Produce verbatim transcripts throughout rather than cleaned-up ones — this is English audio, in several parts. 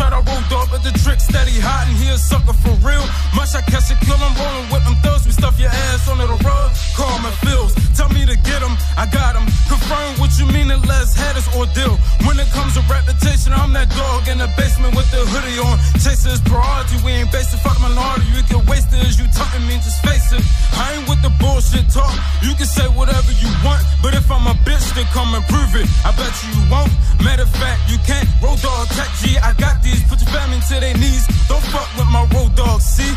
try to roll dog, but the trick's steady hot and he a sucker for real. Much I catch a kill, I'm rolling with them thugs. We stuff your ass under the rug, call my feels. Tell me to get him, I got him. Confirm what you mean and let's have this ordeal. When it comes to reputation, I'm that dog in the basement with the hoodie on. Chaser is priority, we ain't based fuck minority. You get wasted as you taunting me, just face it. I ain't with the bullshit talk, you can say whatever you want. But if I'm a bitch, then come and prove it. I bet you you won't, matter of fact, you can't. Rol Dawg, Tech G, I got these, put your family to their knees. Don't fuck with my Rol Dawg, see?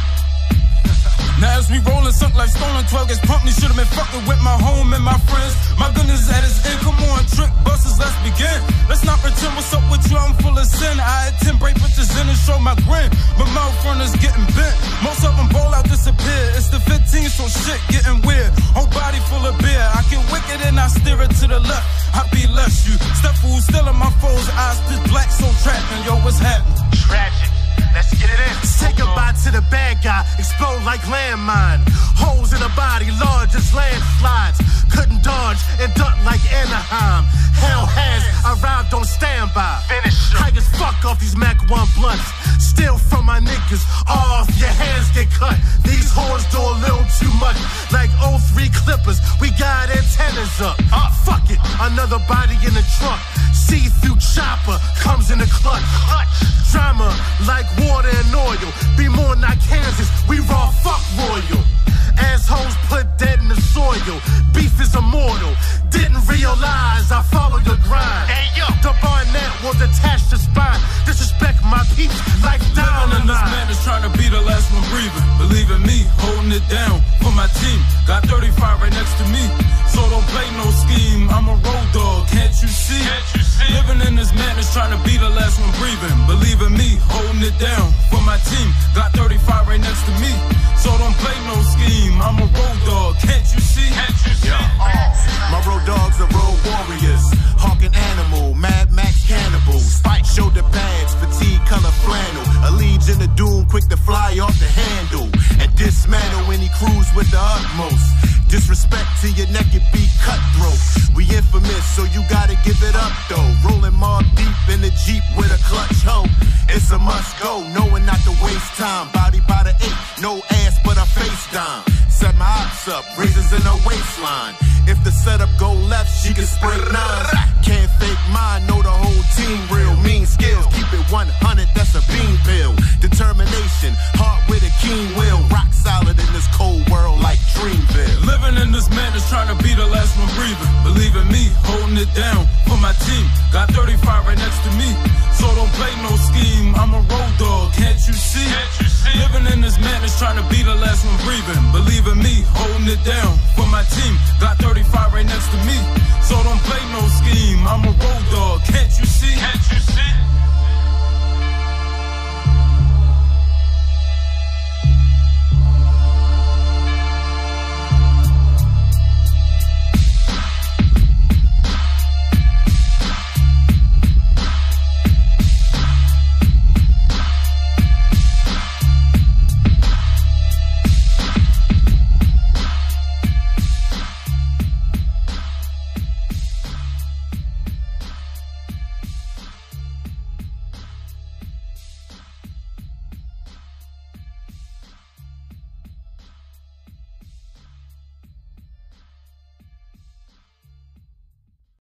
Now as we rollin', something like stolen twelve gets pumped. You should've been fucking with my home and my friends. My goodness at its end, come on, trick buses, let's begin. Let's not pretend what's up with you, I'm full of sin. I attend break bitches in and show my grin. My mouth runners getting bent, most of them bowl out, disappear. It's the fifteen, so shit getting weird. Whole body full of beer, I get wicked and I steer it to the left. I be less you, step who's still in my foes, eyes pitch black, so trapping, yo, what's happening? Tragic. Let's get it in. Say goodbye to the bad guy. Explode like landmine. Holes in the body, large as landslides. Couldn't dodge and duck like Anaheim. Hell has arrived on standby. Finish. Hike as fuck off these Mac one blunts. Steal from my niggas. Off your hands get cut. These whores do a little too much. Like oh three Clippers, we got antennas up. Uh, fuck it, another body in the trunk. See-through chopper comes in the clutch. Drama like water and oil. Be more not Kansas, we raw fuck royal. Assholes put dead in the soil. Beef is immortal. Didn't realize I followed your grind. Hey, yo. The barnet will detach the spine. Disrespect my peeps like down and this man is trying to be the last one breathing. Believe in me, holding it down for my team. Got thirty-five right next to me, so don't play no scheme. I'm a Rol Dawg, can't you see? Can't you see? Living in this man is trying to be the last one breathing. Believe in me, holding it down for my team. Got thirty-five right next to me, so don't play no scheme. I'm a Rol Dawg, can't you see? Can't you see? Yeah. Oh. My Rol Dawgs are road warriors. Hawking animal, Mad Max cannibals. Spike shoulder bags, fatigue color flannel. A legion of doom, quick to fly off the handle. And dismantle any crews with the utmost. Disrespect to your neck, it be cutthroat. We infamous, so you gotta give it up though. Rolling mob deep in the Jeep with a clutch hoe. It's a must go, knowing not to waste time. Body by the eight, no ass but a face dime. Set my ops up, razors in her waistline. If the setup go left, she can spray nines. Can't fake mine, know the whole team real. Mean skills, keep it one hundred, that's a bean pill. Determination, heart with a keen will. Rock solid in this cold world like Dreamville. Living in this man is trying to be the last one breathing. Believe in me, holding it down for my team. Got thirty-five right next to me, so don't play no scheme. I'm a Rol Dawg, can't you see? Can't you see? Living in this man is trying to be the last one breathing. Believe in me, holding it down for my team. Got thirty-five right next to me, so don't play no scheme. I'm a Rol Dawg, can't you see? Can't you see?